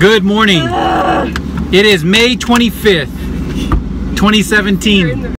Good morning. It is May 25th, 2017.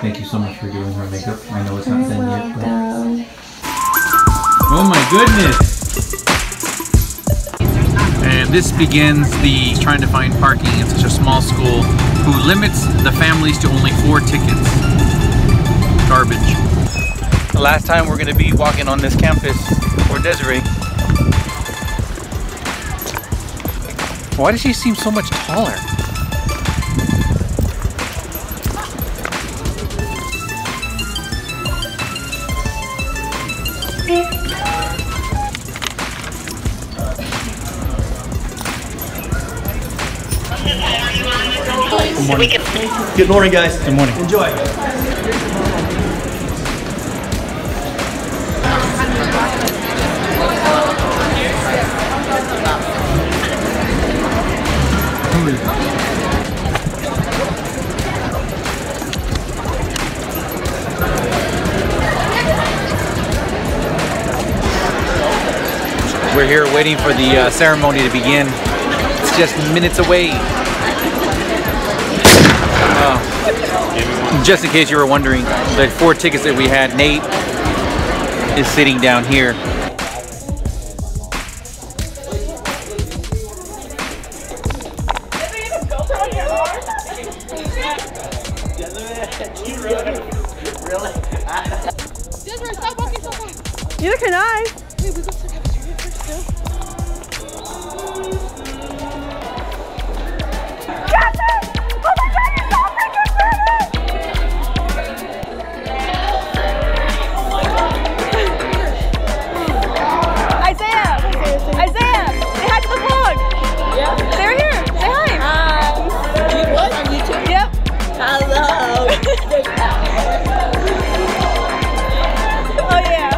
Thank you so much for doing her makeup. I know it's not done yet, but... Oh my goodness! And this begins the trying to find parking in such a small school who limits the families to only 4 tickets. Garbage. The last time we're going to be walking on this campus for Desiree. Why does she seem so much taller? Good morning, guys. Good morning. Enjoy. We're here waiting for the ceremony to begin. It's just minutes away. Just in case you were wondering, the 4 tickets that we had, Nate is sitting down here. Neither can I. Oh yeah.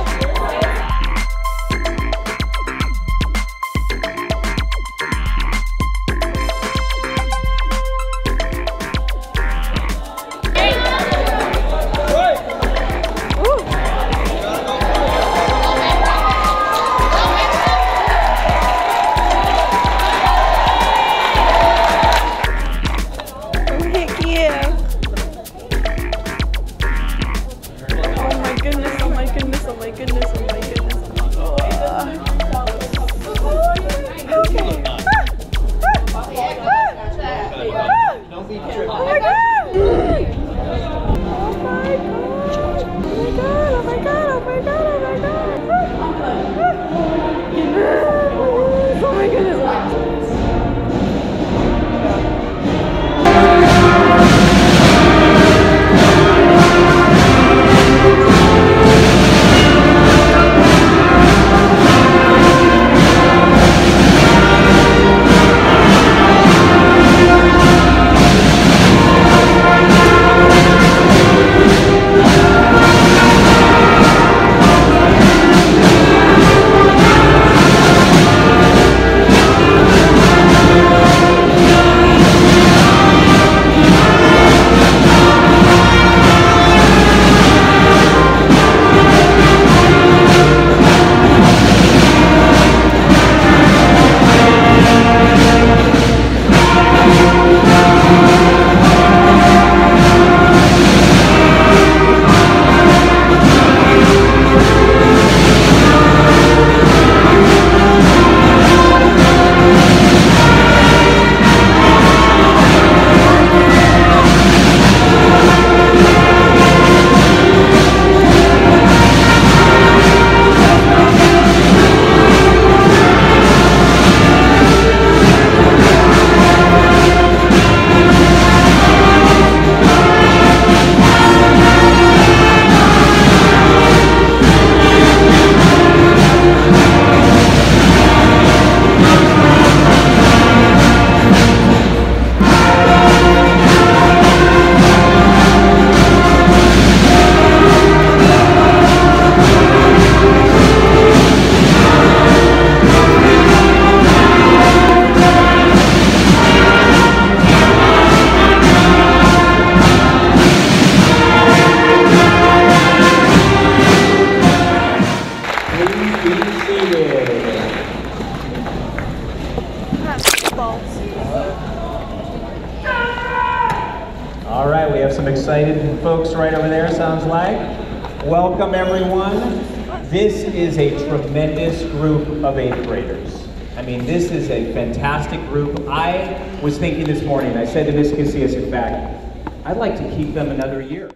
All right, we have some excited folks right over there, sounds like. Welcome, everyone. This is a tremendous group of 8th graders. I mean, this is a fantastic group. I was thinking this morning, I said to Miss Casillas, in fact, I'd like to keep them another year.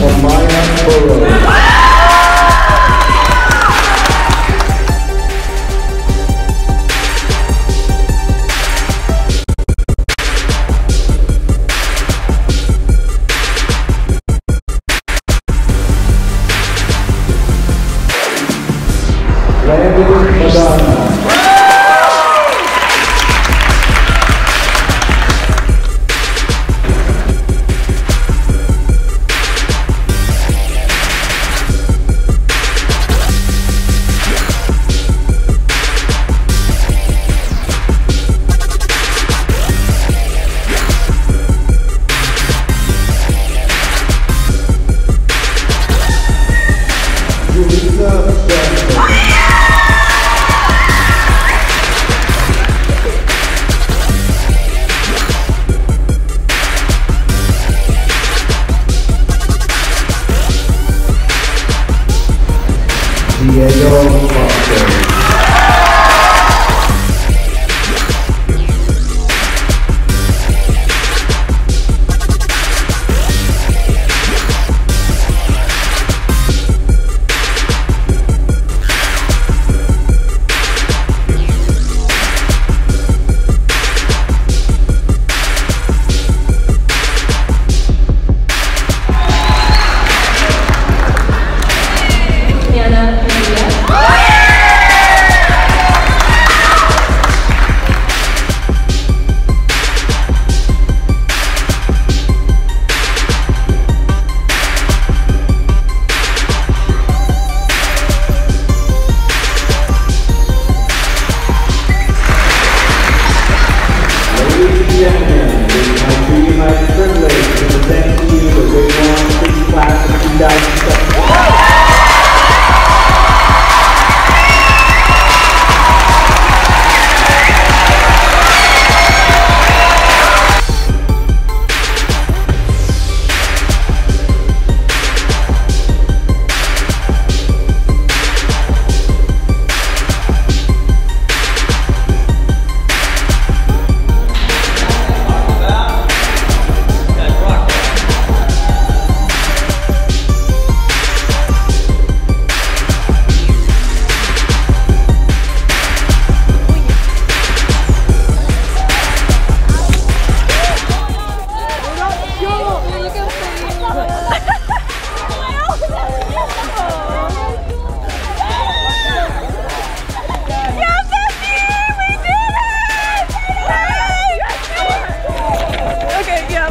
Amaya.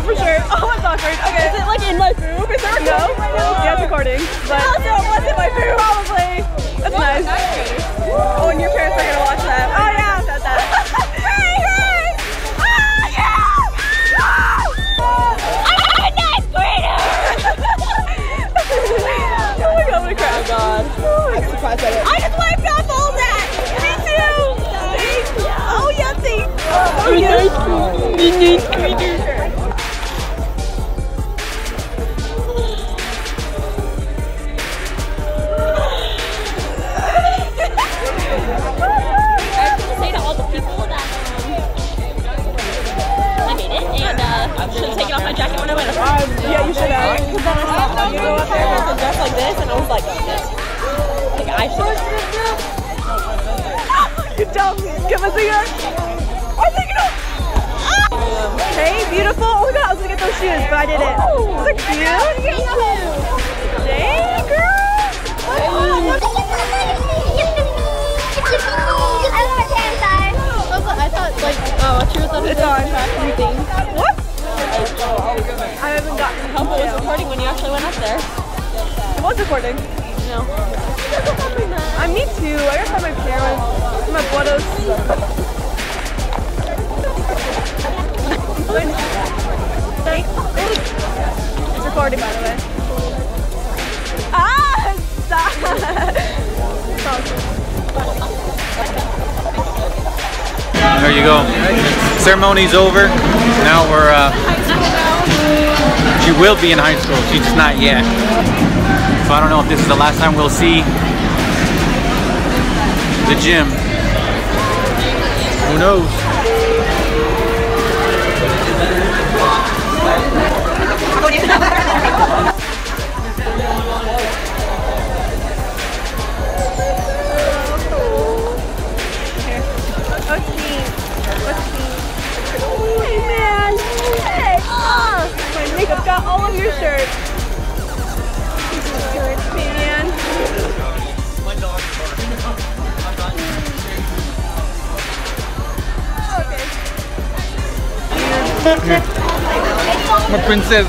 for sure. Oh, that's awkward. Okay. Is it like in my boob? Is there a no? Right now? Yeah, it's recording. But also, it was in my boob. Probably. That's nice. Oh, and your parents are gonna watch that. Oh yeah. Said that. Hey, hey! Oh yeah! Oh! I'm not greater. Oh my god, I'm gonna cry. Oh god. Oh, I'm surprised at it. I just wiped off all that. Me too. Thanks. Oh yeah, thanks. Oh yeah. We do. I did it. Oh, is it cute? Dang, girl! Oh. I want my pants on. I thought, like, oh, she was on the thing. What? I haven't gotten it. It was recording when you actually went up there. It was recording. No. I'm me too. I gotta find my parents. My photos. It's recording, by the way. Ah, stop! There you go. Ceremony's over. Now we're. She will be in high school. She's just not yet. So I don't know if this is the last time we'll see the gym. Who knows? All of your shirts. Man. Okay. My princess.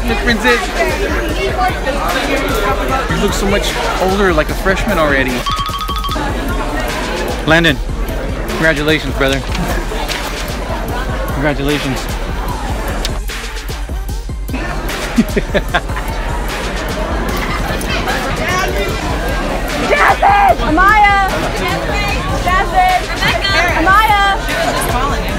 You look so much older, like a freshman already. Landon, congratulations, brother. Congratulations. Jasmine! Amaya! Jasmine! Amaya! She was just calling it.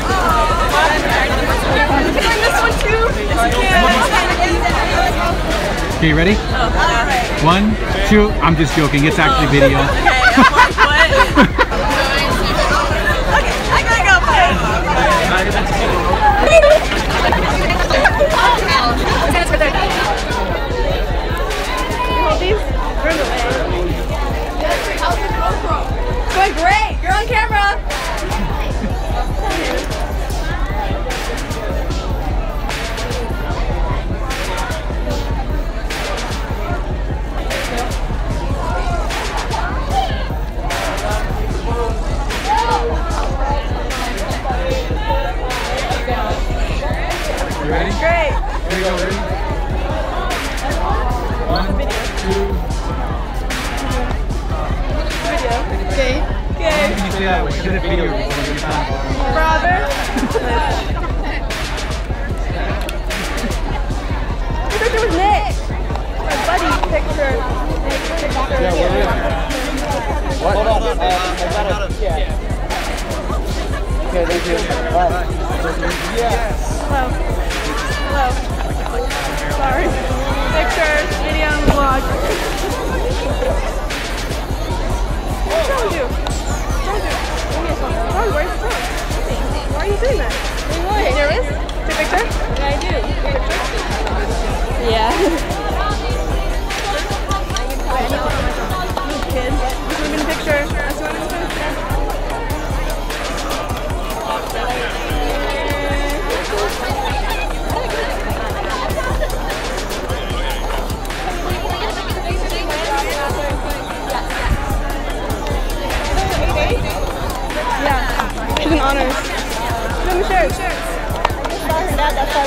This one too. Okay, you ready? Alright. 1, 2, I'm just joking, it's actually video. Okay, what? Going great! You're on camera! You ready? Great! Here we go, ready? 1, 2... Okay. Okay. Brother. This picture was Nate. My buddy's picture. What? Hold on. Okay, thank you. Bye. Hello. Sorry. Pictures, video, vlog. What are you doing that? Why are you doing that?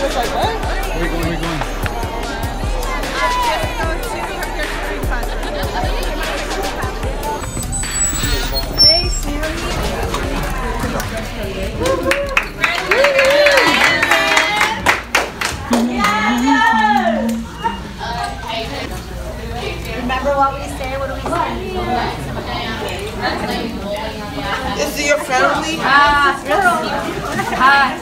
I was like, what? Where are you going? Where are you going? Hey, Siri. Yes! Remember what we say? What do we say? Is it your family? Hi.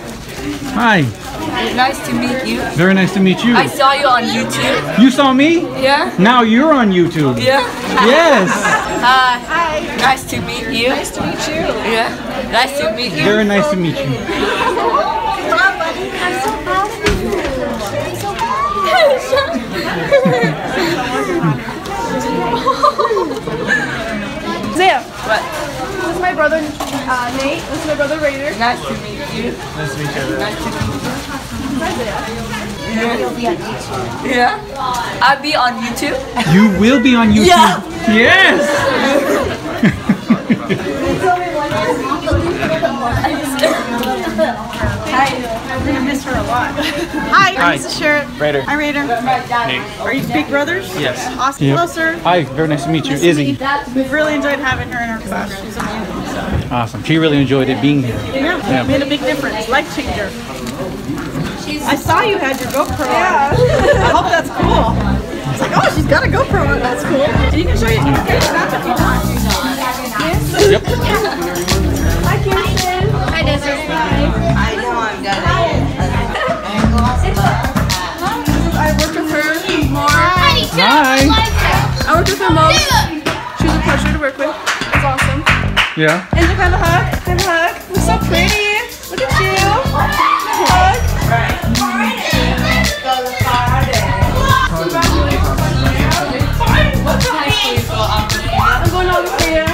Hi. Nice to meet you. Very nice to meet you. I saw you on YouTube. You saw me? Yeah. Now you're on YouTube. Yeah. Yes. Hi. Nice to meet you. Nice to meet you. Yeah. Nice to meet you. Very nice to meet you. I'm so proud of you. I'm so proud of you. Sam. What? This is my brother Nate. This is my brother Raider. Nice to meet you. Nice to meet you. Nice to meet you. Yeah. You'll be on YouTube. Yeah. I'll be on YouTube. You will be on YouTube. Yeah. Yes. Hi. I'm gonna miss her a lot. Hi. Hi. This is Sherrod. Raider. Hi, Raider. Nate. Are you big brothers? Yes. Awesome. Yep. Hello, sir. Hi. Very nice to meet you, Izzy. We've really enjoyed having her in our class. She's amazing. Awesome. She really enjoyed it being here. Yeah. Made a big difference. Life changer. I saw you had your GoPro. Yeah. I hope that's cool. It's like, oh, she's got a GoPro on. That's cool. And you can show your stuff if you want. Yep. Hi, Cameron. Hi, Desiree. I know I'm gonna. I worked with her more. Hi. I worked with her most. She was a pleasure to work with. It's awesome. Yeah. And look, have a hug. Have a hug. You're so pretty. Look at you. Hug. Right. I'm going over here.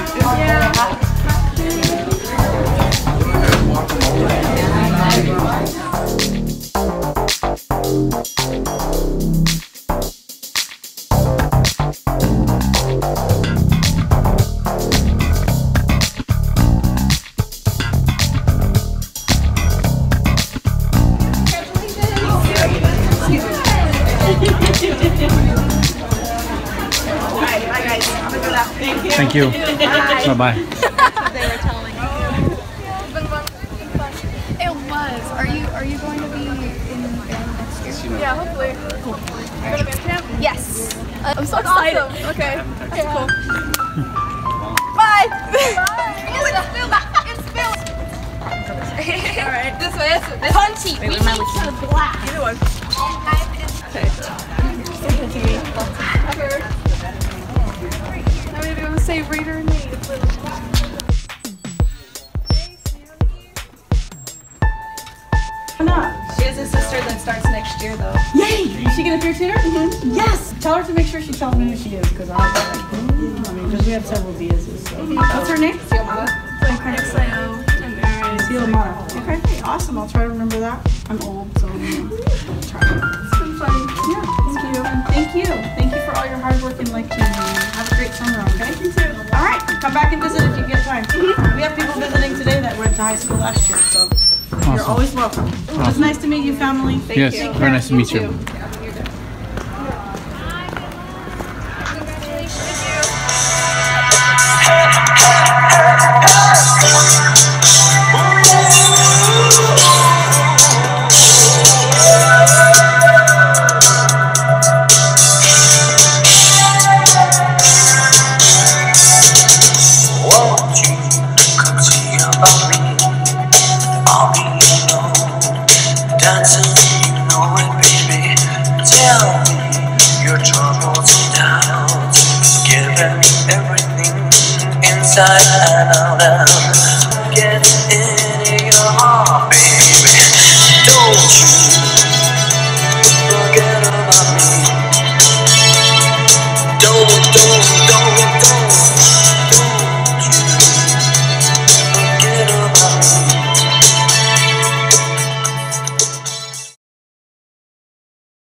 Thank you. Bye bye. They were telling me. It was. Are you going to be in next year? Yeah, hopefully. Cool. Are you going to band camp? Yes. I'm so excited. Awesome. Okay. That's cool. Bye. Bye. It's filled. All right. This way. This punchy. Wait, we black. Either one. Okay. So I'm going to be able to save Raider and Nate. She has a sister that starts next year, though. Yay! Is she going to peer tutor? Mm-hmm. Yes! Tell her to make sure she tells me who she is, because we have several Diaz's. So. What's her name? Fiomata. Fiomata. Okay, awesome. I'll try to remember that. I'm old, so I'll try. It's been fun. Yeah, it's cute. And thank you. Thank you for all your hard work and life changing. Have a great summer, okay? You too. All right, come back and visit if you get time. We have people visiting today that went to high school last year, so awesome. You're always welcome. Awesome. It was nice to meet you, family. Thank you. Yes, very nice to meet you.